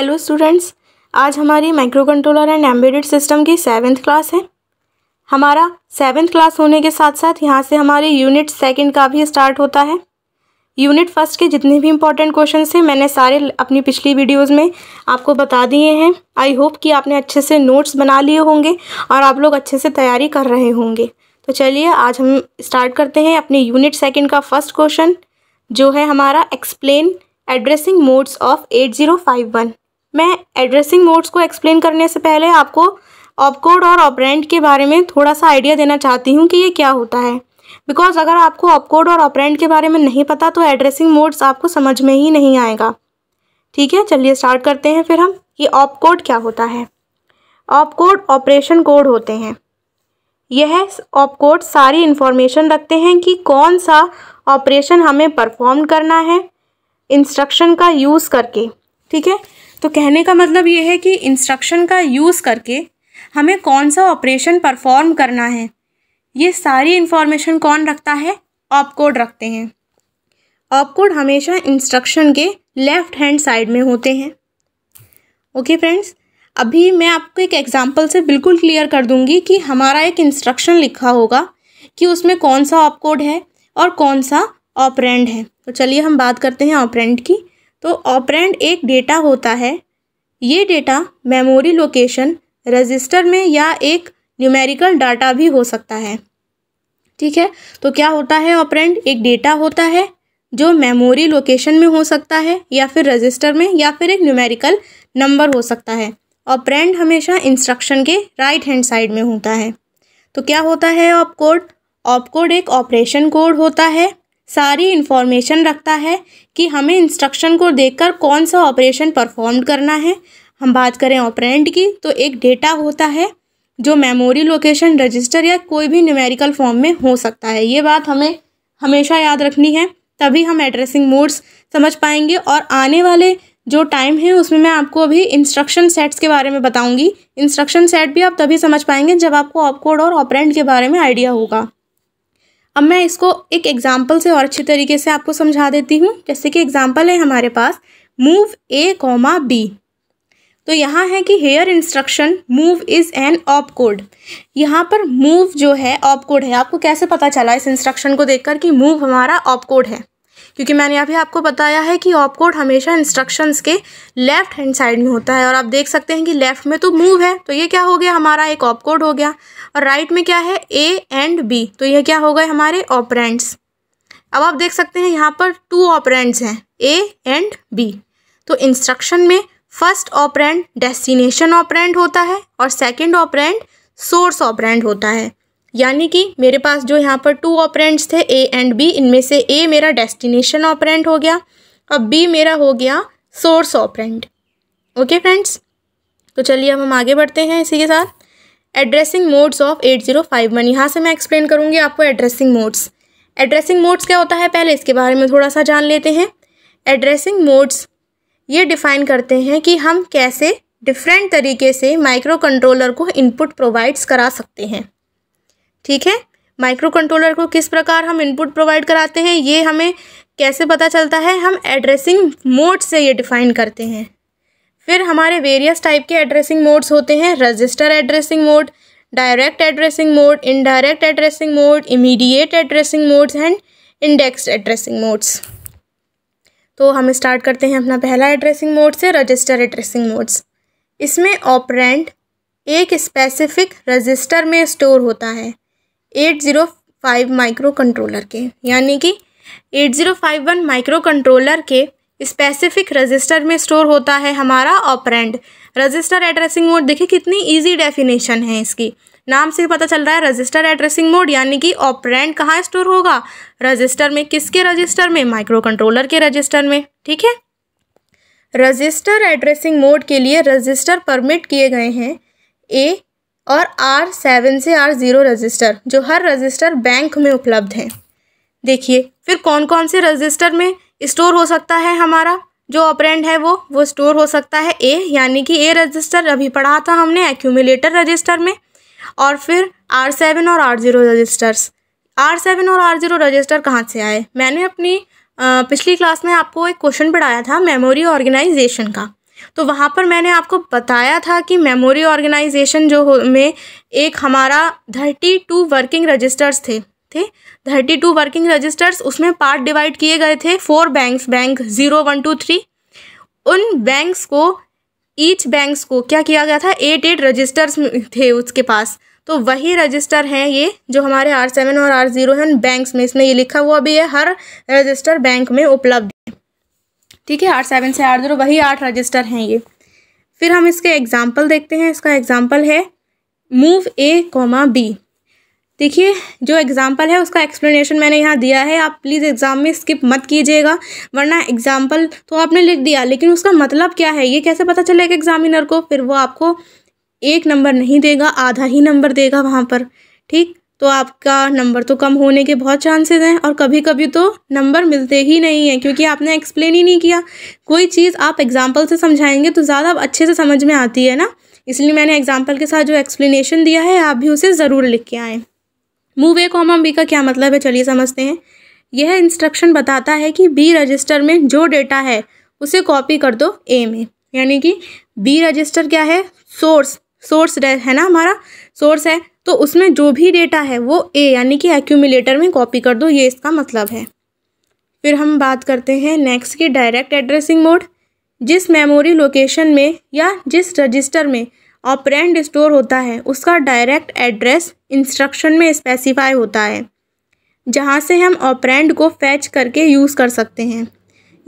Hello students, आज हमारी micro controller and embedded system की 7th क्लास है। हमारा 7th क्लास होने के साथ साथ यहाँ से हमारे यूनिट 2nd का भी स्टार्ट होता है। यूनिट 1st के जितने भी इंपॉर्टेंट क्वेश्चन हैं मैंने सारे अपनी पिछली वीडियोस में आपको बता दिए हैं। आई होप कि आपने अच्छे से नोट्स बना लिए होंगे और आप लोग अच्छे से तैयारी कर रहे होंगे। तो चलिए आज हम स्टार्ट करते हैं अपने यूनिट 2nd का 1st क्वेश्चन, जो है हमारा एक्सप्लेन एड्रेसिंग मोड्स ऑफ 8051। मैं एड्रेसिंग मोड्स को एक्सप्लेन करने से पहले आपको ऑपकोड और ऑपरेंड के बारे में थोड़ा सा आइडिया देना चाहती हूँ कि ये क्या होता है, बिकॉज अगर आपको ऑपकोड और ऑपरेंड के बारे में नहीं पता तो एड्रेसिंग मोड्स आपको समझ में ही नहीं आएगा। ठीक है, चलिए स्टार्ट करते हैं फिर हम कि ऑपकोड क्या होता है। ऑपकोड ऑपरेशन कोड होते हैं। यह ऑपकोड सारी इन्फॉर्मेशन रखते हैं कि कौन सा ऑपरेशन हमें परफॉर्म करना है इंस्ट्रक्शन का यूज़ करके। ठीक है, तो कहने का मतलब ये है कि इंस्ट्रक्शन का यूज़ करके हमें कौन सा ऑपरेशन परफॉर्म करना है, ये सारी इन्फॉर्मेशन कौन रखता है? ऑपकोड रखते हैं। ऑपकोड हमेशा इंस्ट्रक्शन के लेफ़्ट हैंड साइड में होते हैं। ओके फ्रेंड्स, अभी मैं आपको एक एग्जांपल से बिल्कुल क्लियर कर दूंगी कि हमारा एक इंस्ट्रक्शन लिखा होगा कि उसमें कौन सा ऑपकोड है और कौन सा ऑपरेंड है। तो चलिए हम बात करते हैं ऑपरेंड की। तो ऑपरेंड एक डेटा होता है। ये डेटा मेमोरी लोकेशन, रजिस्टर में या एक न्यूमेरिकल डाटा भी हो सकता है। ठीक है, तो क्या होता है ऑपरेंड? एक डेटा होता है जो मेमोरी लोकेशन में हो सकता है या फिर रजिस्टर में या फिर एक न्यूमेरिकल नंबर हो सकता है। ऑपरेंड हमेशा इंस्ट्रक्शन के राइट हैंड साइड में होता है। तो क्या होता है ऑपकोड? ऑपकोड एक ऑपरेशन कोड होता है, सारी इन्फॉर्मेशन रखता है कि हमें इंस्ट्रक्शन को देखकर कौन सा ऑपरेशन परफॉर्म करना है। हम बात करें ऑपरेंड की, तो एक डेटा होता है जो मेमोरी लोकेशन, रजिस्टर या कोई भी न्यूमेरिकल फॉर्म में हो सकता है। ये बात हमें हमेशा याद रखनी है, तभी हम एड्रेसिंग मोड्स समझ पाएंगे। और आने वाले जो टाइम है उसमें मैं आपको अभी इंस्ट्रक्शन सेट्स के बारे में बताऊँगी। इंस्ट्रक्शन सेट भी आप तभी समझ पाएंगे जब आपको ऑपकोड और ऑपरेंड के बारे में आइडिया होगा। अब मैं इसको एक एग्जाम्पल से और अच्छी तरीके से आपको समझा देती हूँ। जैसे कि एग्जाम्पल है हमारे पास मूव ए कॉमा बी। तो यहाँ है कि here instruction move is an opcode. यहाँ पर मूव जो है ऑपकोड है। आपको कैसे पता चला इस इंस्ट्रक्शन को देखकर कि मूव हमारा ऑपकोड है? क्योंकि मैंने अभी आपको बताया है कि ऑपकोड हमेशा इंस्ट्रक्शंस के लेफ़्ट हैंड साइड में होता है। और आप देख सकते हैं कि लेफ़्ट में तो मूव है, तो ये क्या हो गया? हमारा एक ऑपकोड हो गया। और राइट में क्या है? ए एंड बी, तो ये क्या हो गए? हमारे ऑपरेंड्स। अब आप देख सकते हैं यहाँ पर 2 ऑपरेंड्स हैं, ए एंड बी। तो इंस्ट्रक्शन में फर्स्ट ऑपरेंड डेस्टिनेशन ऑपरेंड होता है और सेकेंड ऑपरेंड सोर्स ऑपरेंड होता है। यानी कि मेरे पास जो यहाँ पर 2 ऑपरेंड्स थे ए एंड बी, इनमें से ए मेरा डेस्टिनेशन ऑपरेंड हो गया और बी मेरा हो गया सोर्स ऑपरेंड। ओके फ्रेंड्स, तो चलिए अब हम आगे बढ़ते हैं इसी के साथ। Addressing modes of 8051। यहाँ से मैं एक्सप्लेन करूँगी आपको एड्रेसिंग मोड्स। एड्रेसिंग मोड्स क्या होता है पहले इसके बारे में थोड़ा सा जान लेते हैं। एड्रेसिंग मोड्स ये डिफ़ाइन करते हैं कि हम कैसे डिफरेंट तरीके से माइक्रो कंट्रोलर को इनपुट प्रोवाइड्स करा सकते हैं। ठीक है, माइक्रो कंट्रोलर को किस प्रकार हम इनपुट प्रोवाइड कराते हैं ये हमें कैसे पता चलता है? हम एड्रेसिंग मोड से ये डिफ़ाइन करते हैं। फिर हमारे वेरियस टाइप के एड्रेसिंग मोड्स होते हैं, register addressing mode, direct addressing mode, indirect addressing mode, immediate addressing modes and indexed addressing modes. तो हम स्टार्ट करते हैं अपना पहला एड्रेसिंग मोड से, रजिस्टर एड्रेसिंग मोड्स। इसमें ऑपरेंड एक स्पेसिफिक रजिस्टर में स्टोर होता है 8051 माइक्रो कंट्रोलर के, यानी कि 8051 माइक्रो कंट्रोलर के स्पेसिफिक रजिस्टर में स्टोर होता है हमारा ऑपरेंड। रजिस्टर एड्रेसिंग मोड, देखिए कितनी इजी डेफिनेशन है इसकी, नाम से पता चल रहा है रजिस्टर एड्रेसिंग मोड, यानी कि ऑपरेंड कहाँ स्टोर होगा? रजिस्टर में। किसके रजिस्टर में? माइक्रो कंट्रोलर के रजिस्टर में। ठीक है, रजिस्टर एड्रेसिंग मोड के लिए रजिस्टर परमिट किए गए हैं ए और R7 से R0 रजिस्टर, जो हर रजिस्टर बैंक में उपलब्ध हैं। देखिए फिर कौन कौन से रजिस्टर में स्टोर हो सकता है हमारा जो ऑपरेंड है, वो स्टोर हो सकता है A, यानी कि A रजिस्टर अभी पढ़ा था हमने एक्यूमुलेटर रजिस्टर में। और फिर R7 और R0 रजिस्टर्स। R7 और R0 रजिस्टर कहाँ से आए? मैंने अपनी पिछली क्लास में आपको एक क्वेश्चन पढ़ाया था मेमोरी ऑर्गेनाइजेशन का। तो वहाँ पर मैंने आपको बताया था कि मेमोरी ऑर्गेनाइजेशन में एक हमारा 32 वर्किंग रजिस्टर्स थे 32 वर्किंग रजिस्टर्स, उसमें पार्ट डिवाइड किए गए थे 4 बैंक्स, बैंक 0, 1, 2, 3। उन बैंक्स को क्या किया गया था, 8 रजिस्टर्स थे उसके पास। तो वही रजिस्टर हैं ये जो हमारे R7 और R0 हैं, बैंक्स में इसमें ये लिखा हुआ भी है, हर रजिस्टर बैंक में उपलब्ध है। ठीक है, R7 से R0 वही 8 रजिस्टर हैं ये। फिर हम इसके एग्जाम्पल देखते हैं। इसका एग्जाम्पल है मूव A, B। देखिए जो एग्जाम्पल है उसका एक्सप्लेनेशन मैंने यहाँ दिया है, आप प्लीज़ एग्ज़ाम में स्किप मत कीजिएगा, वरना एग्जाम्पल तो आपने लिख दिया लेकिन उसका मतलब क्या है ये कैसे पता चलेगा एग्जामिनर को, फिर वो आपको 1 नंबर नहीं देगा, आधा ही नंबर देगा वहाँ पर। ठीक, तो आपका नंबर तो कम होने के बहुत चांसेस हैं और कभी कभी तो नंबर मिलते ही नहीं हैं क्योंकि आपने एक्सप्लेन ही नहीं किया। कोई चीज़ आप एग्जाम्पल से समझाएंगे तो ज़्यादा अच्छे से समझ में आती है ना, इसलिए मैंने एग्जाम्पल के साथ जो एक्सप्लेनेशन दिया है आप भी उसे ज़रूर लिख के आएँ। मूव A, B का क्या मतलब है चलिए समझते हैं। यह इंस्ट्रक्शन बताता है कि B रजिस्टर में जो डेटा है उसे कॉपी कर दो A में, यानी कि B रजिस्टर क्या है, सोर्स है ना, हमारा सोर्स है, तो उसमें जो भी डेटा है वो A यानी कि एक्यूमुलेटर में कॉपी कर दो, ये इसका मतलब है। फिर हम बात करते हैं नेक्स्ट की, डायरेक्ट एड्रेसिंग मोड। जिस मेमोरी लोकेशन में या जिस रजिस्टर में ऑपरेंड स्टोर होता है उसका डायरेक्ट एड्रेस इंस्ट्रक्शन में स्पेसिफाई होता है, जहाँ से हम ऑपरेंड को फैच करके यूज़ कर सकते हैं।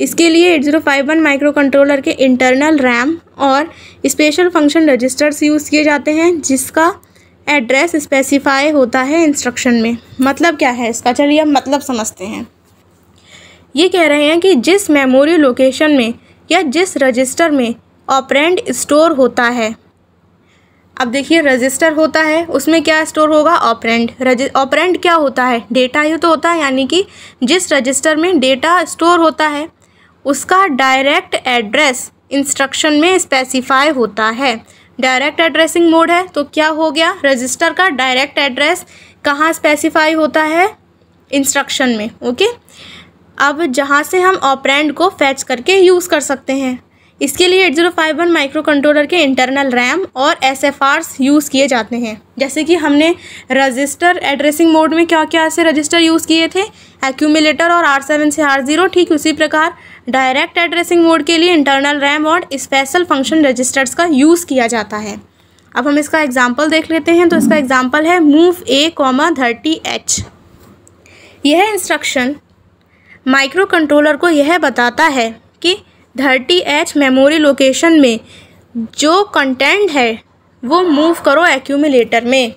इसके लिए 8051 माइक्रोकंट्रोलर के इंटरनल रैम और स्पेशल फंक्शन रजिस्टर्स यूज़ किए जाते हैं जिसका एड्रेस स्पेसिफाई होता है इंस्ट्रक्शन में। मतलब क्या है इसका, चलिए अब मतलब समझते हैं। ये कह रहे हैं कि जिस मेमोरी लोकेशन में या जिस रजिस्टर में ऑपरेंड स्टोर होता है, अब देखिए रजिस्टर होता है उसमें क्या स्टोर होगा, ऑपरेंड। ऑपरेंड क्या होता है, डेटा ही तो होता है, यानी कि जिस रजिस्टर में डेटा स्टोर होता है उसका डायरेक्ट एड्रेस इंस्ट्रक्शन में स्पेसिफाई होता है। डायरेक्ट एड्रेसिंग मोड है तो क्या हो गया, रजिस्टर का डायरेक्ट एड्रेस कहाँ स्पेसिफाई होता है, इंस्ट्रक्शन में। ओके, अब जहाँ से हम ऑपरेंड को फैच करके यूज़ कर सकते हैं, इसके लिए 8051 माइक्रोकंट्रोलर के इंटरनल रैम और SFRs यूज़ किए जाते हैं। जैसे कि हमने रजिस्टर एड्रेसिंग मोड में क्या क्या ऐसे रजिस्टर यूज़ किए थे, एक्यूमुलेटर और R7 से R0, ठीक उसी प्रकार डायरेक्ट एड्रेसिंग मोड के लिए इंटरनल रैम और स्पेशल फंक्शन रजिस्टर्स का यूज़ किया जाता है। अब हम इसका एग्जाम्पल देख लेते हैं। तो इसका एग्जाम्पल है मूव A, 30H। यह इंस्ट्रक्शन माइक्रो कंट्रोलर को यह बताता है कि 30H मेमोरी लोकेशन में जो कंटेंट है वो मूव करो एक्यूमुलेटर में।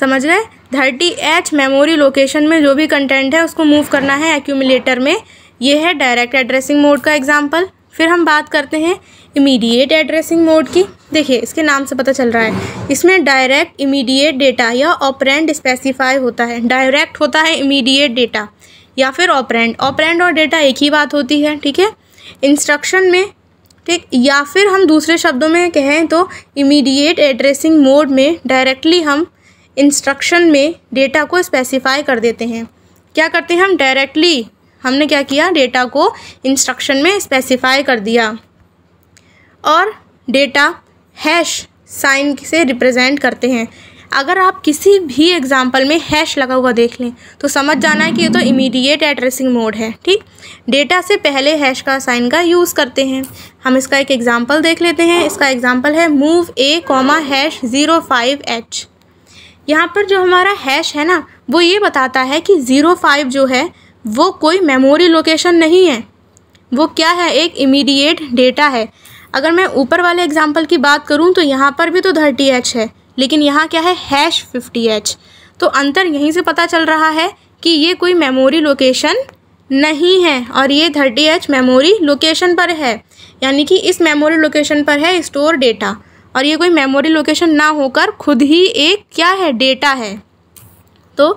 समझ गए, 30H मेमोरी लोकेशन में जो भी कंटेंट है उसको मूव करना है एक्यूमुलेटर में। यह है डायरेक्ट एड्रेसिंग मोड का एग्जांपल। फिर हम बात करते हैं इमीडिएट एड्रेसिंग मोड की। देखिए इसके नाम से पता चल रहा है, इसमें डायरेक्ट इमीडिएट डेटा या ऑपरेंड स्पेसिफाई होता है। डायरेक्ट होता है इमीडिएट डेटा या फिर ऑपरेंड, ऑपरेंड और डेटा एक ही बात होती है, ठीक है, इंस्ट्रक्शन में। ठीक, या फिर हम दूसरे शब्दों में कहें तो इमीडिएट एड्रेसिंग मोड में डायरेक्टली हम इंस्ट्रक्शन में डेटा को स्पेसिफाई कर देते हैं। क्या करते हैं हम, डायरेक्टली हमने क्या किया, डेटा को इंस्ट्रक्शन में स्पेसिफाई कर दिया और डेटा हैश साइन से रिप्रेजेंट करते हैं। अगर आप किसी भी एग्जाम्पल में हैश लगा हुआ देख लें तो समझ जाना है कि ये तो इमीडिएट एड्रेसिंग मोड है। ठीक, डेटा से पहले हैश का साइन का यूज़ करते हैं। हम इसका एक एग्जाम्पल देख लेते हैं। इसका एग्जाम्पल है मूव A, 05H। यहाँ पर जो हमारा हैश है ना वो ये बताता है कि 05 जो है वो कोई मेमोरी लोकेशन नहीं है, वो क्या है, एक इमीडिएट डेटा है। अगर मैं ऊपर वाले एग्जाम्पल की बात करूँ तो यहाँ पर भी तो 30H है लेकिन यहाँ क्या है, हैश 50H। तो अंतर यहीं से पता चल रहा है कि ये कोई मेमोरी लोकेशन नहीं है और ये 30H मेमोरी लोकेशन पर है, यानी कि इस मेमोरी लोकेशन पर है स्टोर डेटा, और ये कोई मेमोरी लोकेशन ना होकर खुद ही एक क्या है, डेटा है। तो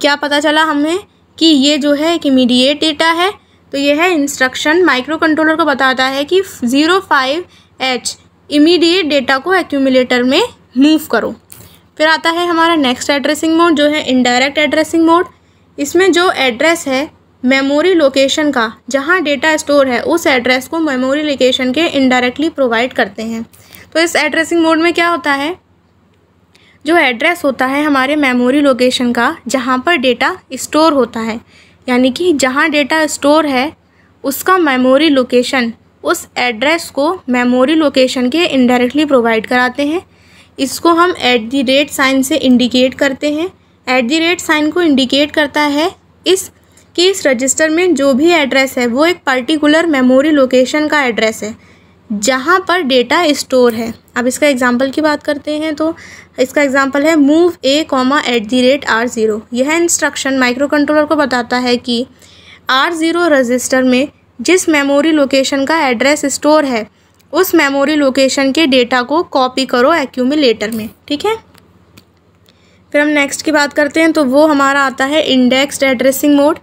क्या पता चला हमें कि ये जो है एक इमीडिएट डेटा है। तो यह है इंस्ट्रक्शन माइक्रो कंट्रोलर को बताता है कि 05H इमीडिएट डेटा को एक्यूमुलेटर में मूव करो। फिर आता है हमारा नेक्स्ट एड्रेसिंग मोड जो है इनडायरेक्ट एड्रेसिंग मोड। इसमें जो एड्रेस है मेमोरी लोकेशन का जहां डेटा स्टोर है उस एड्रेस को मेमोरी लोकेशन के इनडायरेक्टली प्रोवाइड करते हैं। तो इस एड्रेसिंग मोड में क्या होता है, जो एड्रेस होता है हमारे मेमोरी लोकेशन का जहां पर डेटा स्टोर होता है, यानी कि जहां डेटा स्टोर है उसका मेमोरी लोकेशन उस एड्रेस को मेमोरी लोकेशन के इनडायरेक्टली प्रोवाइड कराते हैं। इसको हम @ साइन से इंडिकेट करते हैं। @ साइन को इंडिकेट करता है इस कि इस रजिस्टर में जो भी एड्रेस है वो एक पर्टिकुलर मेमोरी लोकेशन का एड्रेस है जहाँ पर डेटा स्टोर है। अब इसका एग्जांपल की बात करते हैं तो इसका एग्जांपल है move a, @ r0। यह इंस्ट्रक्शन माइक्रो कंट्रोलर को बताता है कि r0 रजिस्टर में जिस मेमोरी लोकेशन का एड्रेस स्टोर है उस मेमोरी लोकेशन के डेटा को कॉपी करो एक्यूमुलेटर में। ठीक है, फिर हम नेक्स्ट की बात करते हैं तो वो हमारा आता है indexed addressing mode.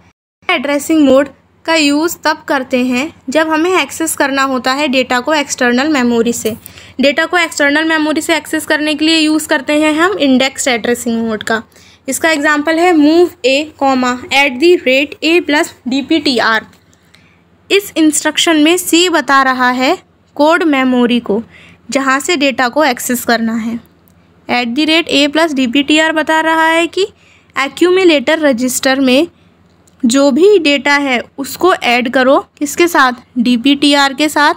Addressing mode का यूज़ तब करते हैं जब हमें एक्सेस करना होता है डेटा को एक्सटर्नल मेमोरी से। डेटा को एक्सटर्नल मेमोरी से एक्सेस करने के लिए यूज़ करते हैं हम इंडेक्स्ड एड्रेसिंग मोड का। इसका एग्जांपल है move a, @ a + dptr। इस इंस्ट्रक्शन में C बता रहा है कोड मेमोरी को जहाँ से डेटा को एक्सेस करना है। @ a + dptr बता रहा है कि एक्यूमुलेटर रजिस्टर में जो भी डेटा है उसको ऐड करो, किसके साथ, dptr के साथ,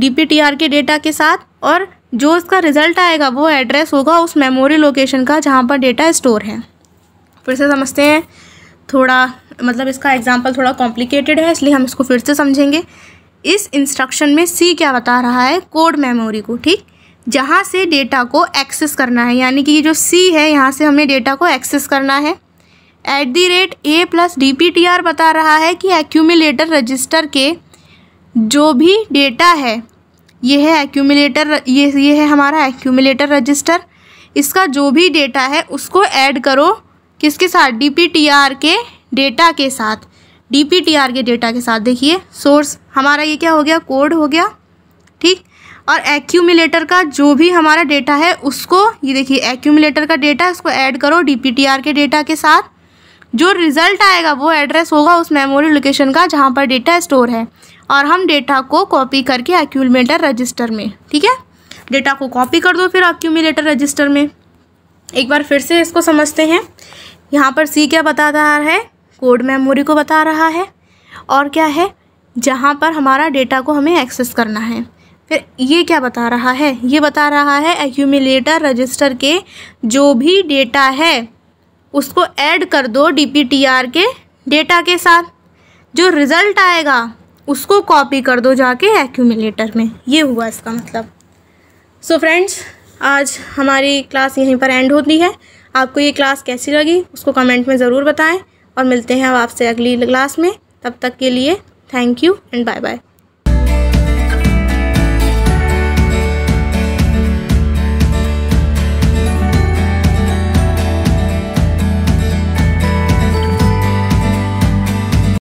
dptr के डेटा के साथ, और जो उसका रिज़ल्ट आएगा वो एड्रेस होगा उस मेमोरी लोकेशन का जहाँ पर डेटा स्टोर है। फिर से समझते हैं, थोड़ा मतलब इसका एग्जांपल थोड़ा कॉम्प्लिकेटेड है इसलिए हम इसको फिर से समझेंगे। इस इंस्ट्रक्शन में C क्या बता रहा है, कोड मेमोरी को, ठीक, जहाँ से डेटा को एक्सेस करना है, यानी कि ये जो C है यहाँ से हमें डेटा को एक्सेस करना है। @ a + dptr बता रहा है कि एक्यूमुलेटर रजिस्टर के जो भी डेटा है, यह है एक्यूमुलेटर, ये है हमारा एक्यूमुलेटर रजिस्टर, इसका जो भी डेटा है उसको ऐड करो, किसके साथ, dptr के डेटा के साथ, dptr के डेटा के साथ। देखिए सोर्स हमारा ये क्या हो गया, कोड हो गया, ठीक, और एक्यूमुलेटर का जो भी हमारा डेटा है उसको, ये देखिए एक्यूमुलेटर का डेटा, उसको ऐड करो dptr के डेटा के साथ, जो रिज़ल्ट आएगा वो एड्रेस होगा उस मेमोरी लोकेशन का जहाँ पर डेटा स्टोर है, और हम डेटा को कॉपी करके एक्यूमुलेटर रजिस्टर में, ठीक है, डेटा को कॉपी कर दो फिर एक्यूमुलेटर रजिस्टर में। एक बार फिर से इसको समझते हैं। यहाँ पर C क्या बता रहा है, कोड मेमोरी को बता रहा है, और क्या है, जहाँ पर हमारा डेटा को हमें एक्सेस करना है। फिर ये क्या बता रहा है, ये बता रहा है एक्यूमुलेटर रजिस्टर के जो भी डेटा है उसको ऐड कर दो dptr के डेटा के साथ, जो रिज़ल्ट आएगा उसको कॉपी कर दो जाके एक्यूमुलेटर में। ये हुआ इसका मतलब। सो फ्रेंड्स, आज हमारी क्लास यहीं पर एंड होती है। आपको ये क्लास कैसी लगी उसको कमेंट में ज़रूर बताएं, और मिलते हैं अब आपसे अगली क्लास में। तब तक के लिए thank you and bye bye.